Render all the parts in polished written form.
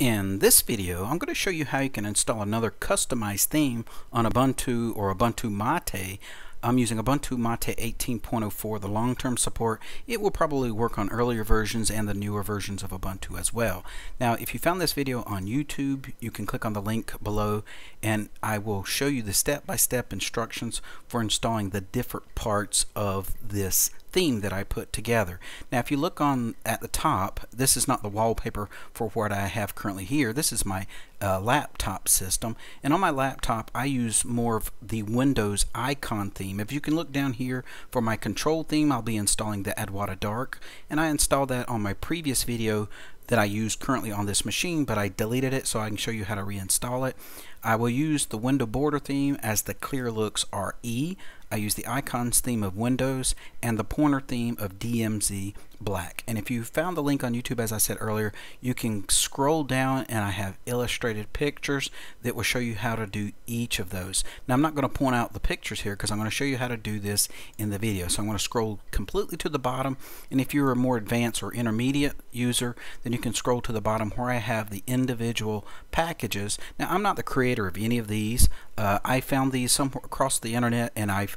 In this video, I'm going to show you how you can install another customized theme on Ubuntu or Ubuntu MATE. I'm using Ubuntu MATE 18.04 for the long-term support. It will probably work on earlier versions and the newer versions of Ubuntu as well. Now, if you found this video on YouTube, you can click on the link below and I will show you the step-by-step instructions for installing the different parts of this theme that I put together. Now if you look on at the top, this is not the wallpaper for what I have currently here. This is my laptop system, and on my laptop I use more of the Windows icon theme. If you can look down here for my control theme, I'll be installing the Adwaita-dark, and I installed that on my previous video that I use currently on this machine, but I deleted it so I can show you how to reinstall it. I will use the window border theme as the ClearlooksRe. I use the icons theme of Windows and the pointer theme of DMZ Black. And if you found the link on YouTube, as I said earlier, you can scroll down and I have illustrated pictures that will show you how to do each of those. Now I'm not going to point out the pictures here because I'm going to show you how to do this in the video. So I'm going to scroll completely to the bottom, and if you're a more advanced or intermediate user, then you can scroll to the bottom where I have the individual packages. Now I'm not the creator of any of these. I found these somewhere across the internet, and I've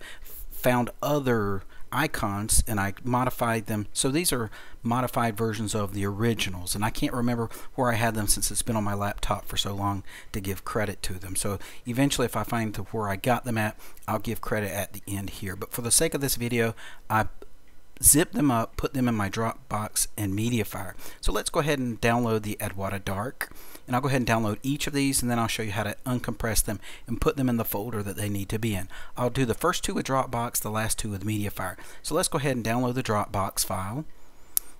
found other icons and I modified them. So these are modified versions of the originals, and I can't remember where I had them since it's been on my laptop for so long to give credit to them. So eventually if I find where I got them at, I'll give credit at the end here. But for the sake of this video, I zip them up, put them in my Dropbox and Mediafire. So let's go ahead and download the Adwaita-dark, and I'll go ahead and download each of these, and then I'll show you how to uncompress them and put them in the folder that they need to be in. I'll do the first two with Dropbox, the last two with Mediafire. So let's go ahead and download the Dropbox file.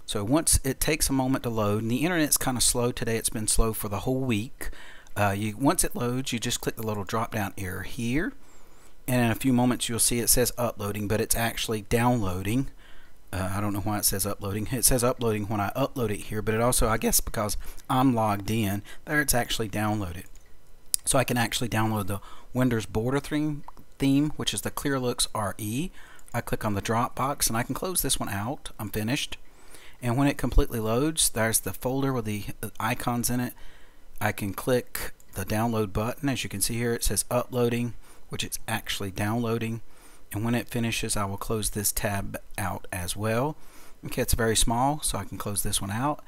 So once it takes a moment to load, and the internet's kind of slow today, it's been slow for the whole week. Once it loads, you just click the little drop down arrow here, and in a few moments you'll see it says uploading, but it's actually downloading. I don't know why it says uploading. It says uploading when I upload it here, but it also, I guess because I'm logged in, there it's actually downloaded. So I can actually download the Windows border theme, which is the ClearlooksRe. I click on the Dropbox, and I can close this one out. I'm finished. And when it completely loads, there's the folder with the icons in it. I can click the download button. As you can see here, it says uploading, which it's actually downloading. And when it finishes, I will close this tab out as well. Okay, it's very small, so I can close this one out.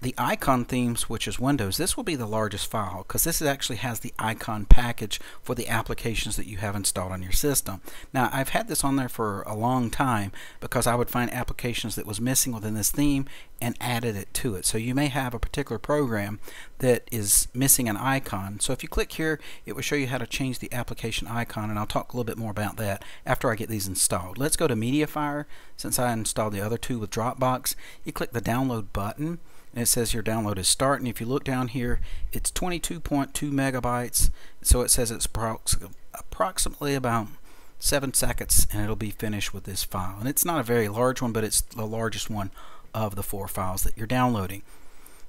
The icon themes, which is Windows, this will be the largest file because this actually has the icon package for the applications that you have installed on your system. Now I've had this on there for a long time because I would find applications that was missing within this theme and added it to it. So you may have a particular program that is missing an icon. So if you click here, it will show you how to change the application icon, and I'll talk a little bit more about that after I get these installed. Let's go to Mediafire. Since I installed the other two with Dropbox, you click the download button, and it says your download is starting. If you look down here, it's 22.2 megabytes, so it says it's approximately about 7 seconds and it'll be finished with this file. And it's not a very large one, but it's the largest one of the four files that you're downloading.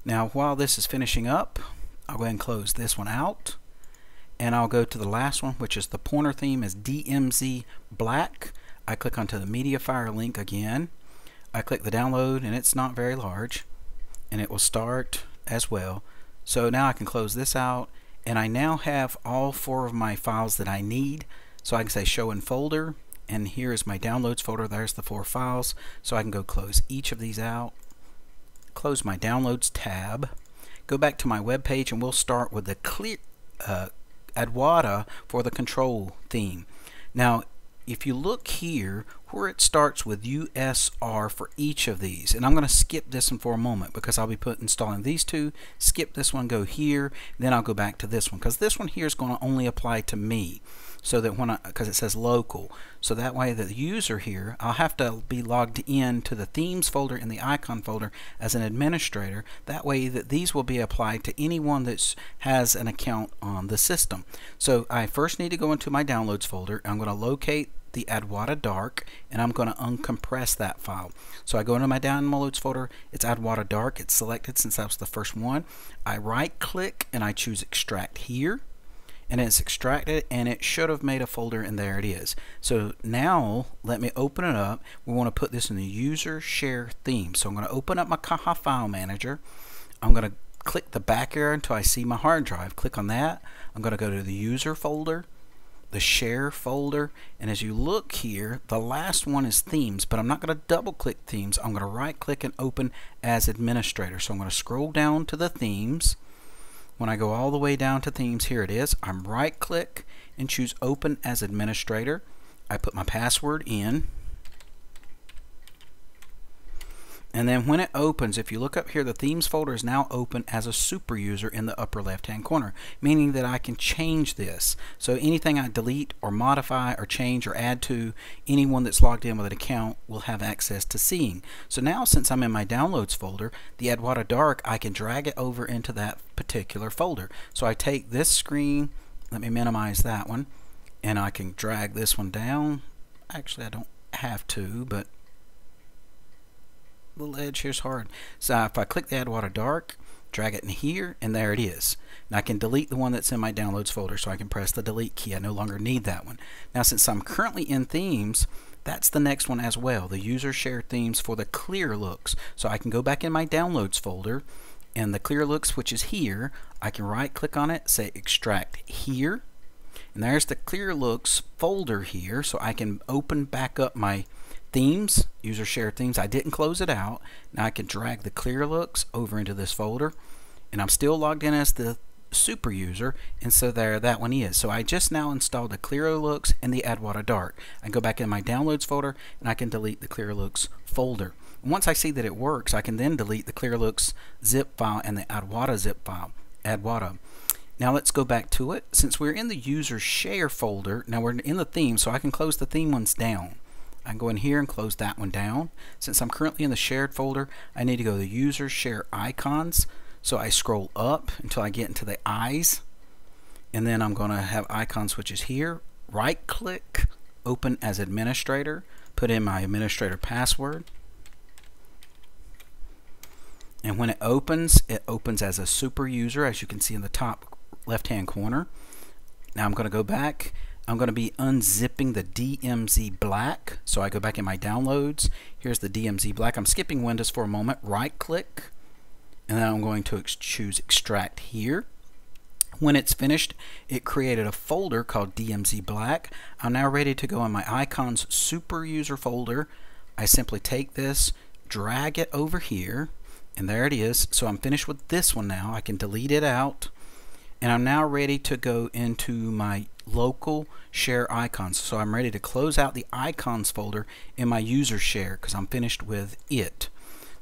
Now while this is finishing up, I'll go ahead and close this one out, and I'll go to the last one, which is the pointer theme is DMZ Black. I click onto the Mediafire link again. I click the download, and it's not very large, and it will start as well. So now I can close this out, and I now have all four of my files that I need. So I can say show in folder, and here is my downloads folder. There's the four files. So I can go close each of these out, close my downloads tab, go back to my web page, and we'll start with the Adwaita for the control theme. Now if you look here where it starts with USR for each of these, and I'm going to skip this one for a moment because I'll be installing these two, skip this one, go here, then I'll go back to this one because this one here is going to only apply to me, so that when I, because it says local, so that way the user here, I'll have to be logged in to the themes folder and the icon folder as an administrator, that way that these will be applied to anyone that has an account on the system. So I first need to go into my downloads folder. I'm going to locate the Adwaita-dark, and I'm going to uncompress that file. So I go into my downloads folder, it's Adwaita-dark, it's selected since that was the first one. I right click and I choose extract here, and it's extracted, and it should have made a folder, and there it is. So now let me open it up. We want to put this in the user share theme. So I'm going to open up my Caja file manager. I'm going to click the back arrow until I see my hard drive. Click on that. I'm going to go to the user folder, the share folder, and as you look here, the last one is themes, but I'm not going to double click themes. I'm going to right click and open as administrator. So I'm going to scroll down to the themes. When I go all the way down to themes, here it is. I'm right click and choose open as administrator. I put my password in, and then when it opens, if you look up here, the themes folder is now open as a super user in the upper left hand corner, meaning that I can change this. So anything I delete or modify or change or add to, anyone that's logged in with an account will have access to seeing. So now, since I'm in my downloads folder, the Adwaita-dark, I can drag it over into that particular folder. So I take this screen, let me minimize that one, and I can drag this one down. Actually, I don't have to, but little edge here's hard. So if I click the Adwaita-dark, drag it in here, and there it is. Now I can delete the one that's in my downloads folder, so I can press the delete key. I no longer need that one. Now since I'm currently in themes, that's the next one as well, the user share themes for the clear looks. So I can go back in my downloads folder, and the clear looks, which is here, I can right click on it, say extract here, and there's the clear looks folder here. So I can open back up my themes, user share themes. I didn't close it out. Now I can drag the clear looks over into this folder, and I'm still logged in as the super user, and so there that one is. So I just now installed the clear looks and the Adwaita-dark. I go back in my downloads folder and I can delete the clear looks folder. And once I see that it works, I can then delete the clear looks zip file and the Adwaita zip file, Adwaita. Now let's go back to it. Since we're in the user share folder, now we're in the theme, so I can close the theme ones down. I can go in here and close that one down. Since I'm currently in the shared folder, I need to go to the user share icons. So I scroll up until I get into the eyes, and then I'm going to have icons, which is here. Right click, open as administrator, put in my administrator password, and when it opens as a super user, as you can see in the top left hand corner. Now I'm going to go back. I'm going to be unzipping the DMZ Black. So I go back in my downloads. Here's the DMZ Black. I'm skipping Windows for a moment. Right click, and then I'm going to choose extract here. When it's finished, it created a folder called DMZ Black. I'm now ready to go in my icons super user folder. I simply take this, drag it over here, and there it is. So I'm finished with this one now. I can delete it out. And I'm now ready to go into my local share icons. So I'm ready to close out the icons folder in my user share because I'm finished with it.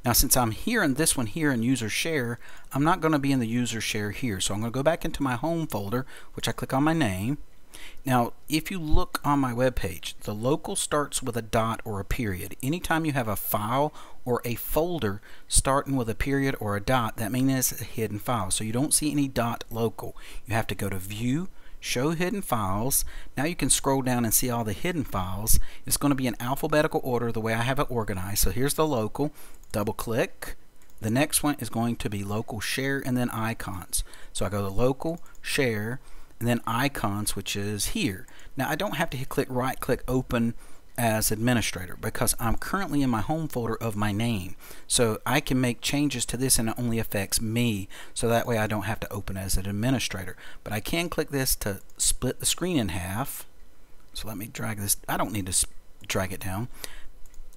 Now since I'm here in this one here in user share, I'm not going to be in the user share here. So I'm going to go back into my home folder, which I click on my name. Now if you look on my web page, the local starts with a dot or a period. Anytime you have a file or a folder starting with a period or a dot, that means it's a hidden file. So you don't see any dot local. You have to go to view, show hidden files. Now you can scroll down and see all the hidden files. It's going to be in alphabetical order the way I have it organized. So here's the local, double click. The next one is going to be local share and then icons. So I go to local share and then icons, which is here. Now I don't have to click right click open as administrator because I'm currently in my home folder of my name. So I can make changes to this and it only affects me. So that way I don't have to open as an administrator. But I can click this to split the screen in half. So let me drag this. I don't need to drag it down.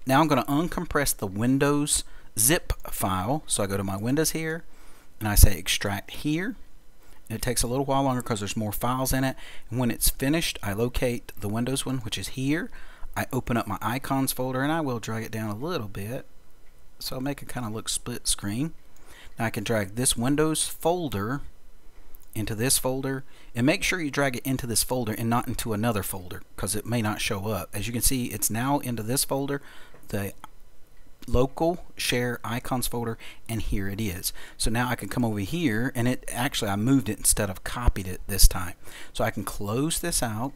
Now I'm going to uncompress the Windows zip file. So I go to my Windows here and I say extract here. It takes a little while longer because there's more files in it. And when it's finished, I locate the Windows one, which is here. I open up my icons folder, and I will drag it down a little bit so I'll make it kind of look split screen. Now I can drag this Windows folder into this folder, and make sure you drag it into this folder and not into another folder because it may not show up. As you can see, it's now into this folder, the local share icons folder, and here it is. So now I can come over here, and it actually I moved it instead of copied it this time. So I can close this out.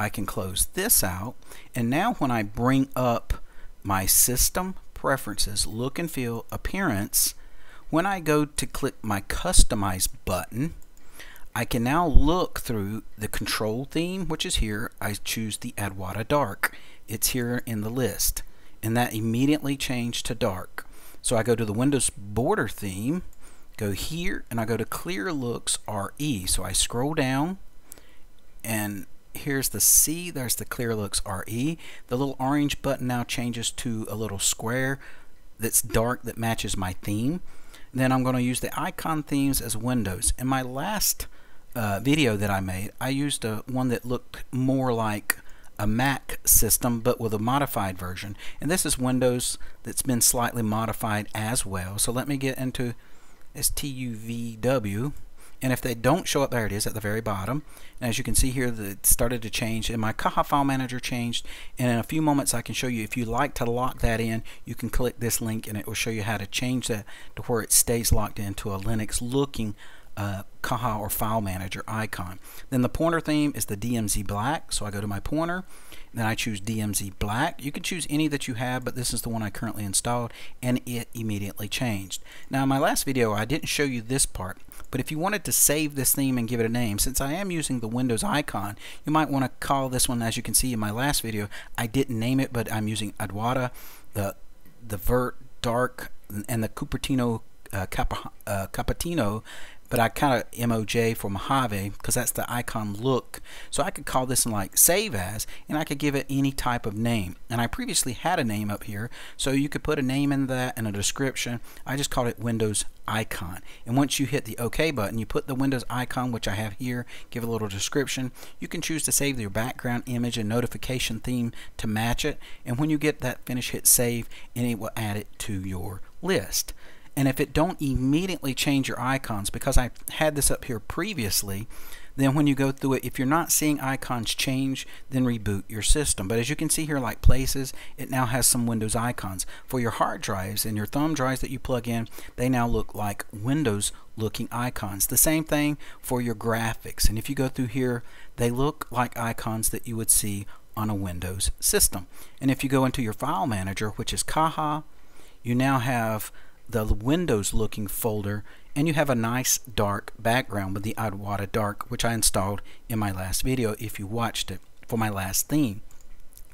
I can close this out, and now when I bring up my system preferences, look and feel, appearance, when I go to click my customize button, I can now look through the control theme, which is here. I choose the Adwaita-dark. It's here in the list, and that immediately changed to dark. So I go to the Windows border theme, go here and I go to ClearlooksRe. So I scroll down and here's the C, there's the ClearlooksRe. The little orange button now changes to a little square that's dark that matches my theme. And then I'm going to use the icon themes as windows. In my last video that I made, I used one that looked more like a Mac system but with a modified version, and this is Windows that's been slightly modified as well. So let me get into STUVW, and if they don't show up, there it is at the very bottom. And as you can see here, it started to change and my Caja file manager changed, and in a few moments I can show you, if you like to lock that in, you can click this link and it will show you how to change that to where it stays locked into a Linux looking Caja or file manager icon. Then the pointer theme is the DMZ Black, so I go to my pointer, then I choose DMZ Black. You can choose any that you have, but this is the one I currently installed, and it immediately changed. Now in my last video I didn't show you this part, but if you wanted to save this theme and give it a name, since I am using the Windows icon, you might want to call this one, as you can see in my last video I didn't name it, but I'm using Adwaita, the Adwaita-dark, and the Cupertino Capatino, but I kind of MOJ for Mojave because that's the icon look. So I could call this and like save as, and I could give it any type of name. And I previously had a name up here, so you could put a name in that and a description. I just called it Windows icon. And once you hit the OK button, you put the Windows icon, which I have here, give a little description. You can choose to save your background image and notification theme to match it. And when you get that finish, hit save, and it will add it to your list. And if it don't immediately change your icons, because I had this up here previously, then when you go through it, if you're not seeing icons change, then reboot your system. But as you can see here, like Places, it now has some Windows icons. For your hard drives and your thumb drives that you plug in, they now look like Windows looking icons. The same thing for your graphics. And if you go through here, they look like icons that you would see on a Windows system. And if you go into your file manager, which is Caja, you now have the Windows looking folder, and you have a nice dark background with the Adwaita-dark, which I installed in my last video if you watched it, for my last theme.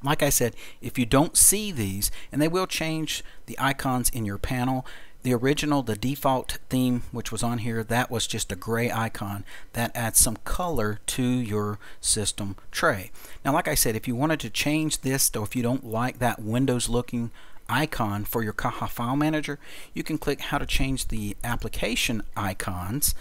Like I said, if you don't see these, and they will change the icons in your panel. The original, the default theme which was on here, that was just a gray icon. That adds some color to your system tray. Now like I said, if you wanted to change this, though, if you don't like that Windows looking icon for your Caja file manager, you can click how to change the application icons,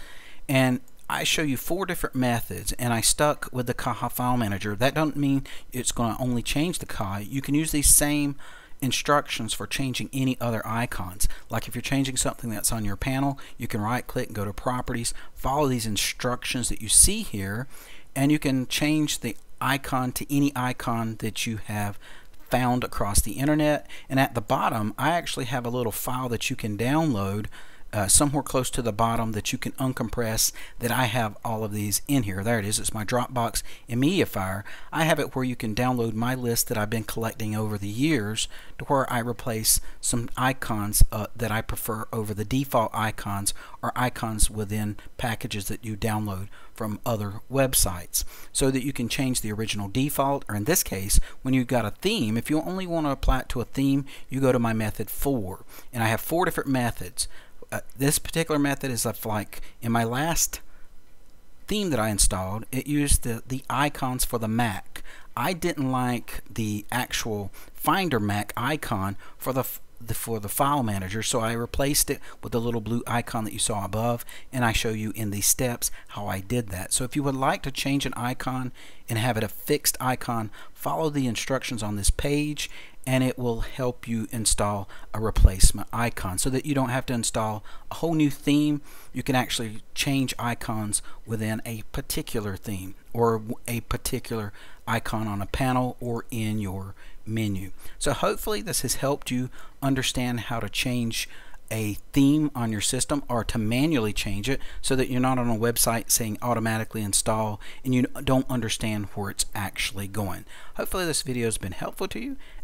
and I show you four different methods, and I stuck with the Caja file manager. That doesn't mean it's going to only change the Caja. You can use these same instructions for changing any other icons. Like if you're changing something that's on your panel, you can right click and go to properties, follow these instructions that you see here, and you can change the icon to any icon that you have found across the internet. And at the bottom I actually have a little file that you can download somewhere close to the bottom that you can uncompress, that I have all of these in here. There it is, it's my Dropbox and Mediafire. I have it where you can download my list that I've been collecting over the years, to where I replace some icons that I prefer over the default icons, or icons within packages that you download from other websites, so that you can change the original default, or in this case, when you've got a theme, if you only want to apply it to a theme, you go to my method 4, and I have four different methods. This particular method is like in my last theme that I installed, it used the icons for the Mac. I didn't like the actual Finder Mac icon for the file manager, so I replaced it with the little blue icon that you saw above, and I show you in these steps how I did that. So if you would like to change an icon and have it a fixed icon, follow the instructions on this page and it will help you install a replacement icon, so that you don't have to install a whole new theme. You can actually change icons within a particular theme, or a particular icon on a panel or in your menu. So hopefully this has helped you understand how to change a theme on your system, or to manually change it, so that you're not on a website saying automatically install and you don't understand where it's actually going. Hopefully this video has been helpful to you,